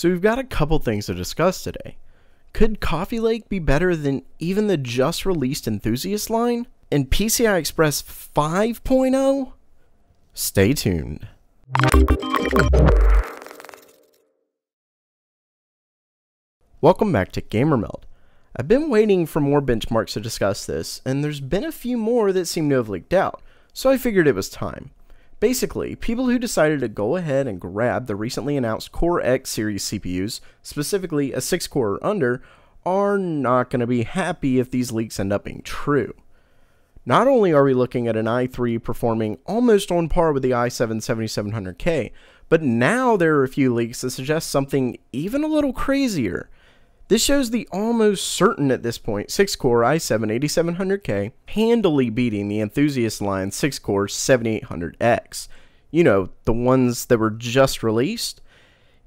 So we've got a couple things to discuss today. Could Coffee Lake be better than even the just released Enthusiast line? And PCI Express 5.0? Stay tuned. Welcome back to Gamer Melt. I've been waiting for more benchmarks to discuss this, and there's been a few more that seem to have leaked out, so I figured it was time. Basically, people who decided to go ahead and grab the recently announced Core X series CPUs, specifically a 6-core or under, are not going to be happy if these leaks end up being true. Not only are we looking at an i3 performing almost on par with the i7-7700K, but now there are a few leaks that suggest something even a little crazier. This shows the almost certain at this point 6-core i7-8700K handily beating the Enthusiast line 6-core 7800X. You know, the ones that were just released?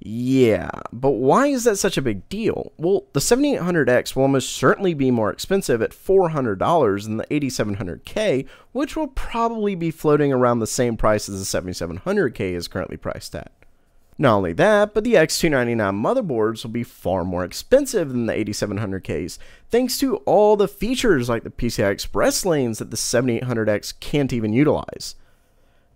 Yeah, but why is that such a big deal? Well, the 7800X will almost certainly be more expensive at $400 than the 8700K, which will probably be floating around the same price as the 7700K is currently priced at. Not only that, but the X299 motherboards will be far more expensive than the 8700Ks, thanks to all the features like the PCI Express lanes that the 7800X can't even utilize.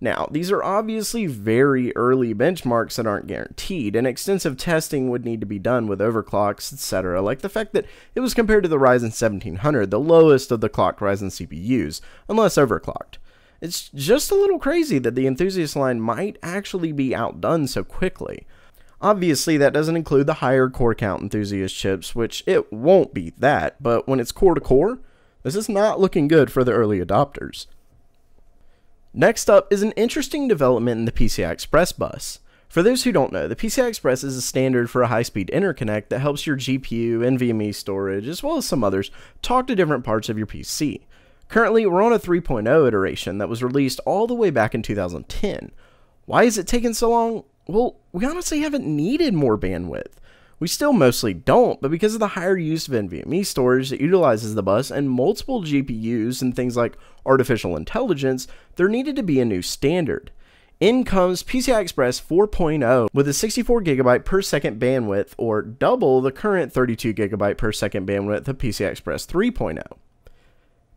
Now, these are obviously very early benchmarks that aren't guaranteed, and extensive testing would need to be done with overclocks, etc., like the fact that it was compared to the Ryzen 1700, the lowest of the clocked Ryzen CPUs, unless overclocked. It's just a little crazy that the Enthusiast line might actually be outdone so quickly. Obviously, that doesn't include the higher core count Enthusiast chips, which it won't beat that, but when it's core to core, this is not looking good for the early adopters. Next up is an interesting development in the PCI Express bus. For those who don't know, the PCI Express is a standard for a high-speed interconnect that helps your GPU, NVMe storage, as well as some others, talk to different parts of your PC. Currently, we're on a 3.0 iteration that was released all the way back in 2010. Why is it taking so long? Well, we honestly haven't needed more bandwidth. We still mostly don't, but because of the higher use of NVMe storage that utilizes the bus and multiple GPUs and things like artificial intelligence, there needed to be a new standard. In comes PCI Express 4.0 with a 64GB per second bandwidth, or double the current 32GB per second bandwidth of PCI Express 3.0.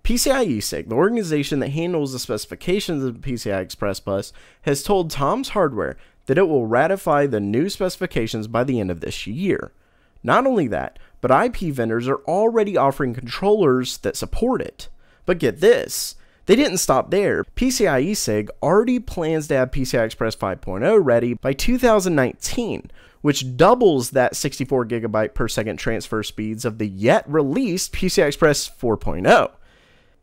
PCIe SIG, the organization that handles the specifications of the PCI Express bus, has told Tom's Hardware that it will ratify the new specifications by the end of this year. Not only that, but IP vendors are already offering controllers that support it. But get this, they didn't stop there. PCIe SIG already plans to have PCI Express 5.0 ready by 2019, which doubles that 64GB per second transfer speeds of the yet-released PCI Express 4.0.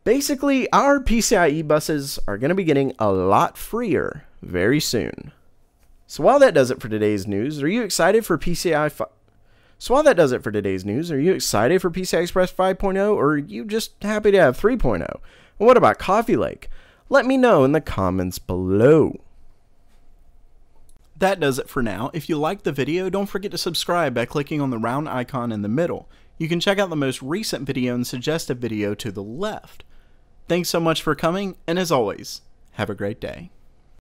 Basically, our PCIe buses are going to be getting a lot freer very soon. So while that does it for today's news, are you excited for PCI Express 5.0, or are you just happy to have 3.0? And what about Coffee Lake? Let me know in the comments below. That does it for now. If you liked the video, don't forget to subscribe by clicking on the round icon in the middle. You can check out the most recent video and suggested video to the left. Thanks so much for coming, and as always, have a great day.